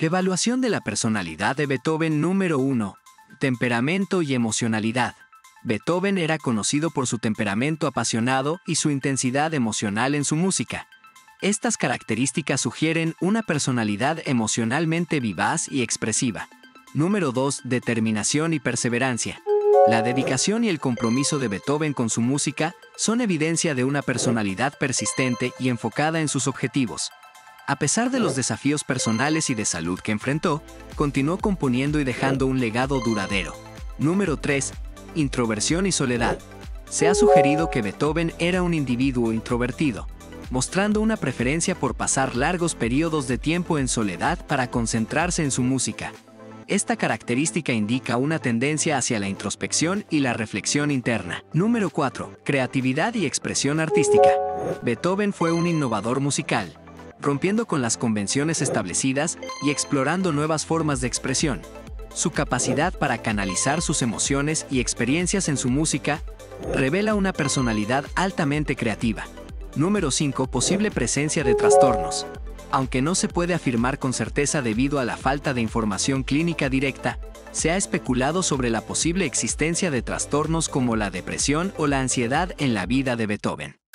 Evaluación de la personalidad de Beethoven número 1. Temperamento y emocionalidad. Beethoven era conocido por su temperamento apasionado y su intensidad emocional en su música. Estas características sugieren una personalidad emocionalmente vivaz y expresiva. Número 2. Determinación y perseverancia. La dedicación y el compromiso de Beethoven con su música son evidencia de una personalidad persistente y enfocada en sus objetivos. A pesar de los desafíos personales y de salud que enfrentó, continuó componiendo y dejando un legado duradero. Número 3. Introversión y soledad. Se ha sugerido que Beethoven era un individuo introvertido, mostrando una preferencia por pasar largos periodos de tiempo en soledad para concentrarse en su música. Esta característica indica una tendencia hacia la introspección y la reflexión interna. Número 4. Creatividad y expresión artística. Beethoven fue un innovador musical, rompiendo con las convenciones establecidas y explorando nuevas formas de expresión. Su capacidad para canalizar sus emociones y experiencias en su música revela una personalidad altamente creativa. Número 5. Posible presencia de trastornos. Aunque no se puede afirmar con certeza debido a la falta de información clínica directa, se ha especulado sobre la posible existencia de trastornos como la depresión o la ansiedad en la vida de Beethoven.